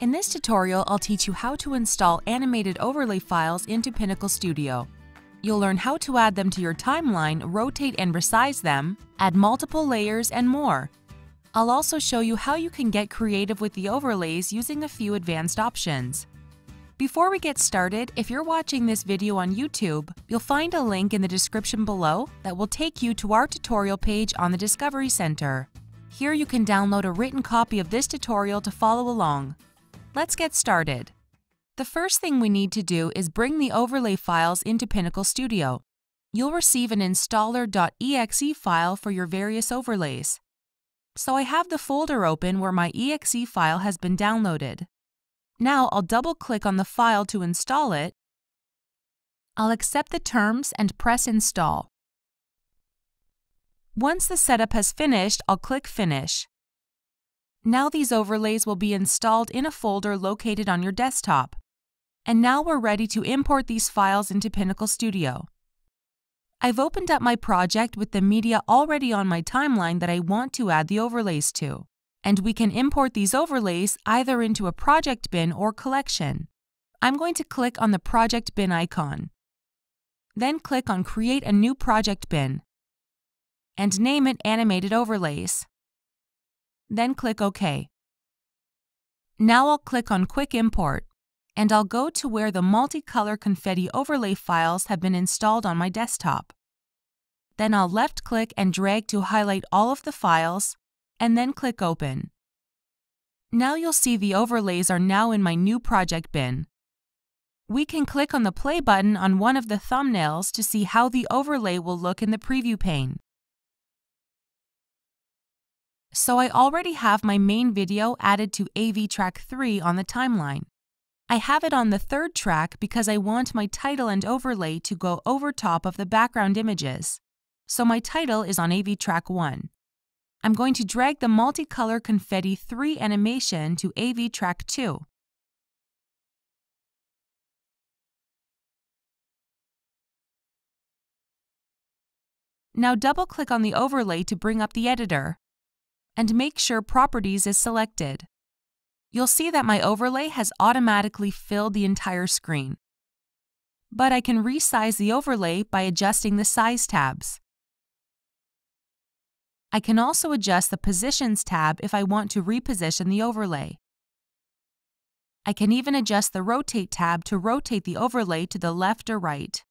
In this tutorial, I'll teach you how to install animated overlay files into Pinnacle Studio. You'll learn how to add them to your timeline, rotate and resize them, add multiple layers, and more. I'll also show you how you can get creative with the overlays using a few advanced options. Before we get started, if you're watching this video on YouTube, you'll find a link in the description below that will take you to our tutorial page on the Discovery Center. Here you can download a written copy of this tutorial to follow along. Let's get started. The first thing we need to do is bring the overlay files into Pinnacle Studio. You'll receive an installer.exe file for your various overlays. So I have the folder open where my exe file has been downloaded. Now I'll double-click on the file to install it. I'll accept the terms and press Install. Once the setup has finished, I'll click Finish. Now these overlays will be installed in a folder located on your desktop. And now we're ready to import these files into Pinnacle Studio. I've opened up my project with the media already on my timeline that I want to add the overlays to. And we can import these overlays either into a project bin or collection. I'm going to click on the project bin icon. Then click on Create a new project bin and name it Animated Overlays. Then click OK. Now I'll click on Quick Import and I'll go to where the multicolor confetti overlay files have been installed on my desktop. Then I'll left-click and drag to highlight all of the files and then click Open. Now you'll see the overlays are now in my new project bin. We can click on the play button on one of the thumbnails to see how the overlay will look in the preview pane. So I already have my main video added to AV track 3 on the timeline. I have it on the third track because I want my title and overlay to go over top of the background images. So my title is on AV track 1. I'm going to drag the multicolor confetti 3 animation to AV track 2. Now double-click on the overlay to bring up the editor and make sure Properties is selected. You'll see that my overlay has automatically filled the entire screen. But I can resize the overlay by adjusting the size tabs. I can also adjust the Positions tab if I want to reposition the overlay. I can even adjust the Rotate tab to rotate the overlay to the left or right.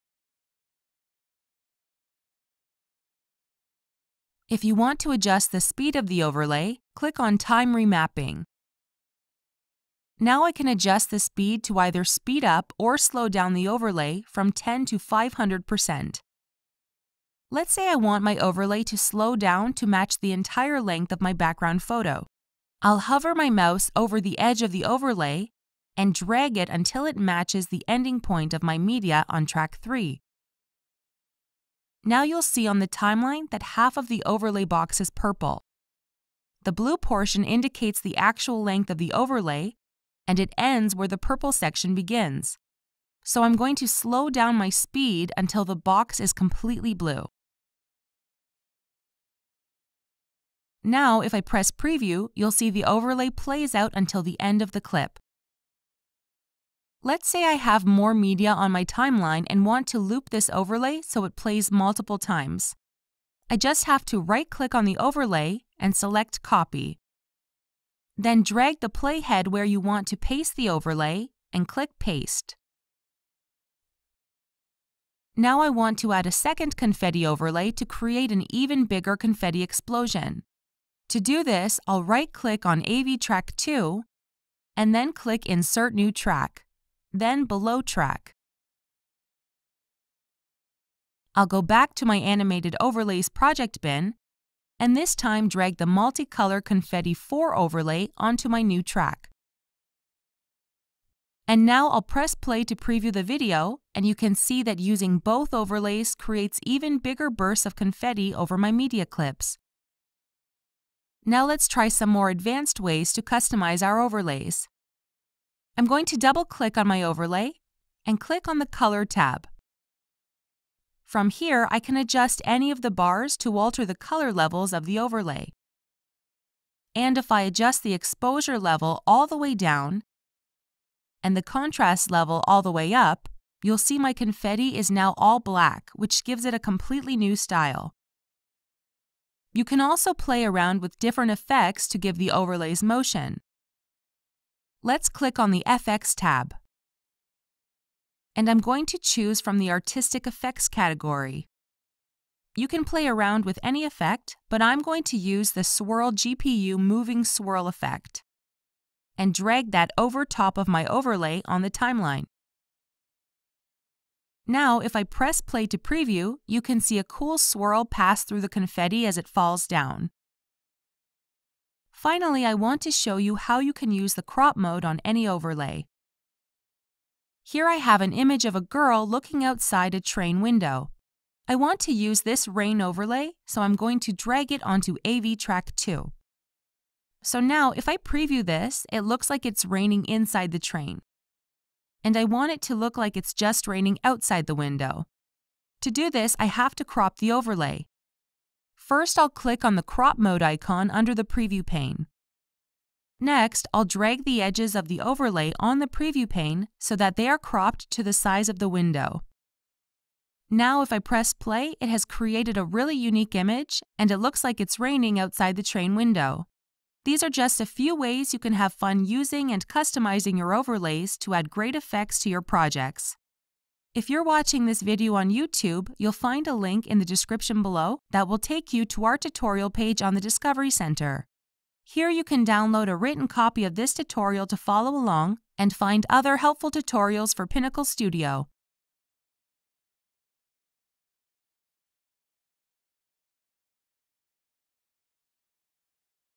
If you want to adjust the speed of the overlay, click on Time Remapping. Now I can adjust the speed to either speed up or slow down the overlay from 10 to 500%. Let's say I want my overlay to slow down to match the entire length of my background photo. I'll hover my mouse over the edge of the overlay and drag it until it matches the ending point of my media on track 3. Now you'll see on the timeline that half of the overlay box is purple. The blue portion indicates the actual length of the overlay, and it ends where the purple section begins. So I'm going to slow down my speed until the box is completely blue. Now, if I press Preview, you'll see the overlay plays out until the end of the clip. Let's say I have more media on my timeline and want to loop this overlay so it plays multiple times. I just have to right-click on the overlay and select Copy. Then drag the playhead where you want to paste the overlay and click Paste. Now I want to add a second confetti overlay to create an even bigger confetti explosion. To do this, I'll right-click on AV track 2 and then click Insert New Track, then Below Track. I'll go back to my Animated Overlays project bin and this time drag the multicolor confetti 4 overlay onto my new track. And now I'll press play to preview the video, and you can see that using both overlays creates even bigger bursts of confetti over my media clips. Now let's try some more advanced ways to customize our overlays. I'm going to double-click on my overlay and click on the Color tab. From here, I can adjust any of the bars to alter the color levels of the overlay. And if I adjust the exposure level all the way down, and the contrast level all the way up, you'll see my confetti is now all black, which gives it a completely new style. You can also play around with different effects to give the overlays motion. Let's click on the FX tab. And I'm going to choose from the Artistic Effects category. You can play around with any effect, but I'm going to use the Swirl GPU Moving Swirl effect and drag that over top of my overlay on the timeline. Now, if I press play to preview, you can see a cool swirl pass through the confetti as it falls down. Finally, I want to show you how you can use the crop mode on any overlay. Here I have an image of a girl looking outside a train window. I want to use this rain overlay, so I'm going to drag it onto AV track 2. So now, if I preview this, it looks like it's raining inside the train. And I want it to look like it's just raining outside the window. To do this, I have to crop the overlay. First, I'll click on the crop mode icon under the preview pane. Next, I'll drag the edges of the overlay on the preview pane so that they are cropped to the size of the window. Now, if I press play, it has created a really unique image, and it looks like it's raining outside the train window. These are just a few ways you can have fun using and customizing your overlays to add great effects to your projects. If you're watching this video on YouTube, you'll find a link in the description below that will take you to our tutorial page on the Discovery Center. Here you can download a written copy of this tutorial to follow along and find other helpful tutorials for Pinnacle Studio.